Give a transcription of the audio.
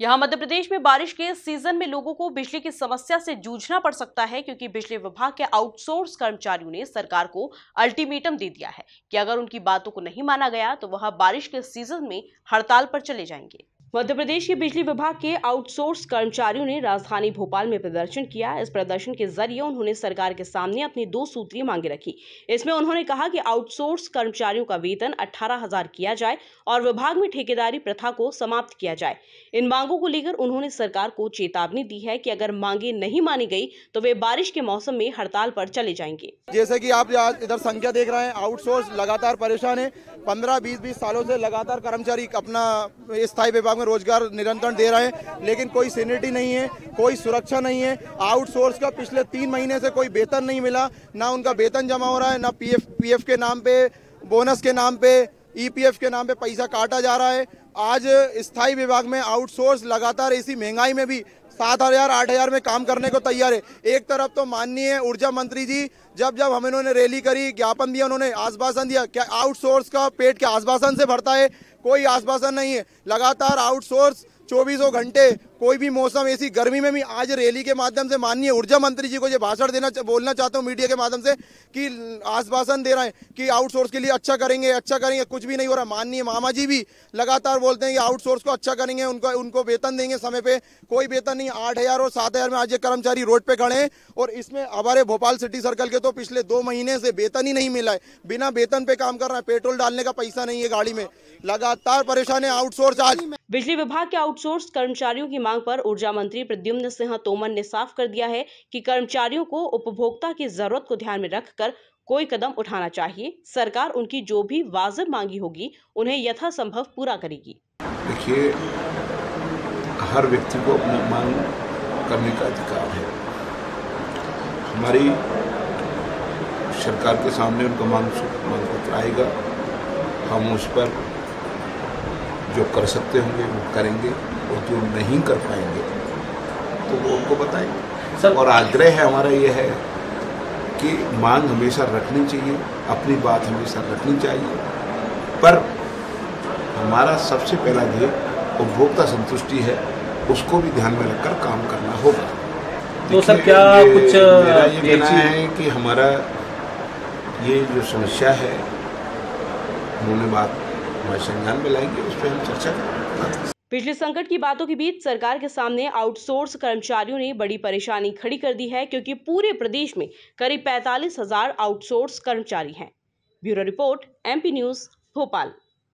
यहां मध्य प्रदेश में बारिश के सीजन में लोगों को बिजली की समस्या से जूझना पड़ सकता है, क्योंकि बिजली विभाग के आउटसोर्स कर्मचारियों ने सरकार को अल्टीमेटम दे दिया है कि अगर उनकी बातों को नहीं माना गया तो वह बारिश के सीजन में हड़ताल पर चले जाएंगे। मध्य प्रदेश के बिजली विभाग के आउटसोर्स कर्मचारियों ने राजधानी भोपाल में प्रदर्शन किया। इस प्रदर्शन के जरिए उन्होंने सरकार के सामने अपनी 2 सूत्रीय मांगे रखी। इसमें उन्होंने कहा कि आउटसोर्स कर्मचारियों का वेतन 18,000 किया जाए और विभाग में ठेकेदारी प्रथा को समाप्त किया जाए। इन मांगों को लेकर उन्होंने सरकार को चेतावनी दी है कि अगर मांगे नहीं मानी गई तो वे बारिश के मौसम में हड़ताल पर चले जाएंगे। जैसे कि आप इधर संख्या देख रहे हैं, आउटसोर्स लगातार परेशान है। 15-20 सालों से लगातार कर्मचारी अपना स्थायी विभाग में रोजगार निरंतर दे रहे हैं, लेकिन कोई सिक्योरिटी नहीं है, कोई सुरक्षा नहीं है। आउटसोर्स का पिछले 3 महीने से कोई वेतन नहीं मिला, ना उनका वेतन जमा हो रहा है, ना पीएफ के नाम पे, बोनस के नाम पे, ईपीएफ के नाम पे पैसा काटा जा रहा है। आज स्थायी विभाग में आउटसोर्स लगातार इसी महंगाई में भी 7,000-8,000 में काम करने को तैयार है। एक तरफ तो माननीय ऊर्जा मंत्री जी जब हम इन्होंने रैली करी, ज्ञापन दिया, उन्होंने आश्वासन दिया, क्या आउटसोर्स का पेट क्या आश्वासन से भरता है? कोई आश्वासन नहीं है। लगातार आउटसोर्स 24 घंटे कोई भी मौसम, ऐसी गर्मी में भी। आज रैली के माध्यम से माननीय ऊर्जा मंत्री जी को ये भाषण बोलना चाहता हूँ मीडिया के माध्यम से कि आश्वासन दे रहे हैं कि आउटसोर्स के लिए अच्छा करेंगे, अच्छा करेंगे, कुछ भी नहीं हो रहा। माननीय मामा जी भी लगातार बोलते हैं कि आउटसोर्स को अच्छा करेंगे, उनको वेतन देंगे समय पे, कोई वेतन नहीं। 8,000 और 7,000 में आज ये कर्मचारी रोड पे खड़े हैं। और इसमें हमारे भोपाल सिटी सर्कल के तो पिछले 2 महीने से वेतन ही नहीं मिला है, बिना वेतन पे काम कर रहा है, पेट्रोल डालने का पैसा नहीं है गाड़ी में, लगातार परेशान है आउटसोर्स। आज बिजली विभाग के आउटसोर्स कर्मचारियों की मांग पर ऊर्जा मंत्री प्रद्युम्न सिंह तोमर ने साफ कर दिया है कि कर्मचारियों को उपभोक्ता की जरूरत को ध्यान में रखकर कोई कदम उठाना चाहिए। सरकार उनकी जो भी वाजिब मांगी होगी उन्हें यथासंभव पूरा करेगी। देखिए, हर व्यक्ति को अपनी मांग करने का अधिकार है। हमारी सरकार के सामने उनका मांग पत्र आएगा, हम उस पर जो कर सकते होंगे वो करेंगे, और जो नहीं कर पाएंगे तो वो उनको बताएंगे सर। और आग्रह है हमारा ये है कि मांग हमेशा रखनी चाहिए, अपनी बात हमेशा रखनी चाहिए, पर हमारा सबसे पहला ध्येय उपभोक्ता संतुष्टि है, उसको भी ध्यान में रखकर काम करना होगा। तो सर क्या कुछ मेरा ये कहना है कि हमारा ये जो समस्या है, उन्होंने बात हमारे संज्ञान में लाएंगे, उस पर हम चर्चा करेंगे। पिछले संकट की बातों के बीच सरकार के सामने आउटसोर्स कर्मचारियों ने बड़ी परेशानी खड़ी कर दी है, क्योंकि पूरे प्रदेश में करीब 45,000 आउटसोर्स कर्मचारी हैं। Bureau report MP News Bhopal.